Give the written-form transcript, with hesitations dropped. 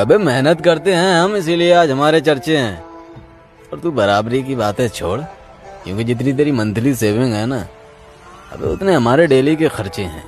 अबे मेहनत करते हैं हम, इसीलिए आज हमारे चर्चे हैं। और तू बराबरी की बातें छोड़, क्योंकि जितनी तेरी मंथली सेविंग है ना, अबे उतने हमारे डेली के खर्चे हैं।